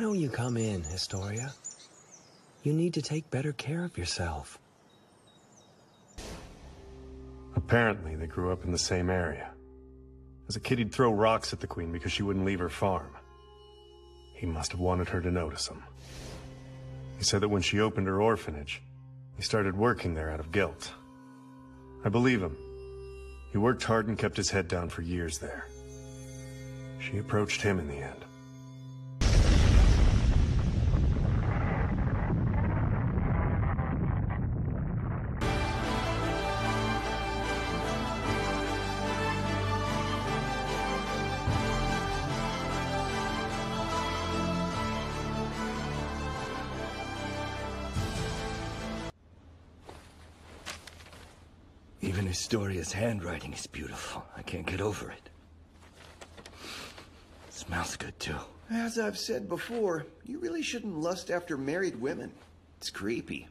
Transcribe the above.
Why don't you come in, Historia? You need to take better care of yourself. Apparently, they grew up in the same area. As a kid, he'd throw rocks at the Queen because she wouldn't leave her farm. He must have wanted her to notice him. He said that when she opened her orphanage, he started working there out of guilt. I believe him. He worked hard and kept his head down for years there. She approached him in the end. Even Historia's handwriting is beautiful. I can't get over it. It smells good, too. As I've said before, you really shouldn't lust after married women. It's creepy.